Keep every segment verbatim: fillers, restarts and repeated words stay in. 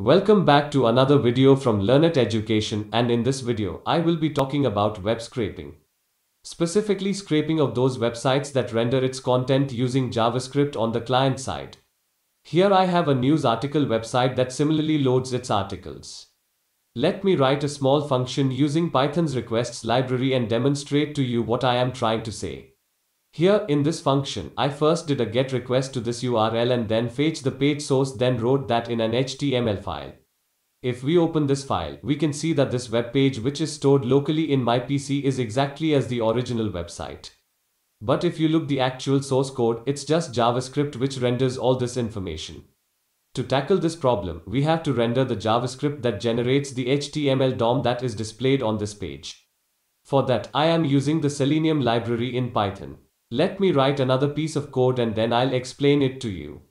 Welcome back to another video from Learnet Education, and in this video, I will be talking about web scraping. Specifically, scraping of those websites that render its content using JavaScript on the client side. Here I have a news article website that similarly loads its articles. Let me write a small function using Python's requests library and demonstrate to you what I am trying to say. Here, in this function, I first did a get request to this U R L and then fetch the page source, then wrote that in an H T M L file. If we open this file, we can see that this web page, which is stored locally in my P C, is exactly as the original website. But if you look at the actual source code, it's just JavaScript which renders all this information. To tackle this problem, we have to render the JavaScript that generates the H T M L D O M that is displayed on this page. For that, I am using the Selenium library in Python. Let me write another piece of code and then I'll explain it to you.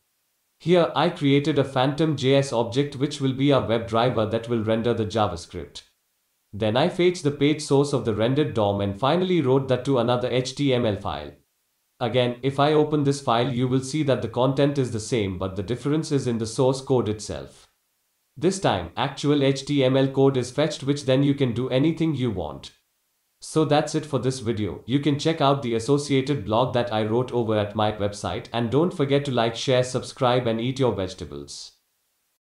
Here I created a PhantomJS object which will be our web driver that will render the JavaScript. Then I fetched the page source of the rendered D O M and finally wrote that to another H T M L file. Again, if I open this file, you will see that the content is the same, but the difference is in the source code itself. This time, actual H T M L code is fetched, which then you can do anything you want. So that's it for this video. You can check out the associated blog that I wrote over at my website, and don't forget to like, share, subscribe and eat your vegetables.